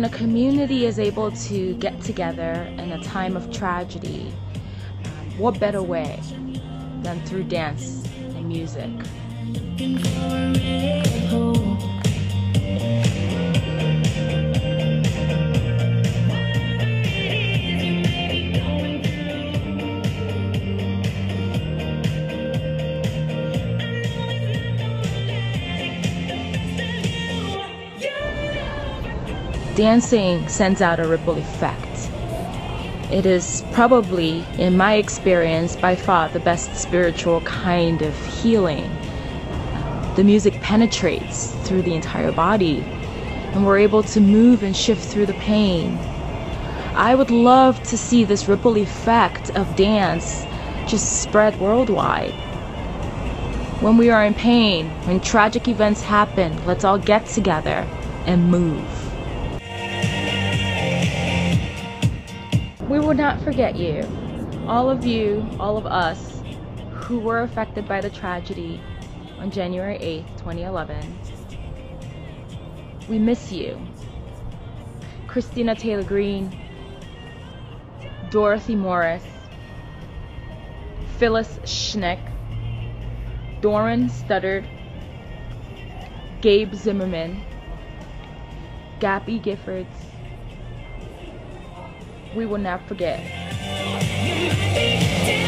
when a community is able to get together in a time of tragedy, what better way than through dance and music? Dancing sends out a ripple effect. It is probably, in my experience, by far the best spiritual kind of healing. The music penetrates through the entire body, and we're able to move and shift through the pain. I would love to see this ripple effect of dance just spread worldwide. When we are in pain, when tragic events happen, let's all get together and move. We will not forget you, all of us, who were affected by the tragedy on January 8th, 2011. We miss you. Christina Taylor Green, Dorothy Morris, Phyllis Schnick, Doran Studdard, Gabe Zimmerman, Gaby Giffords. We will not forget.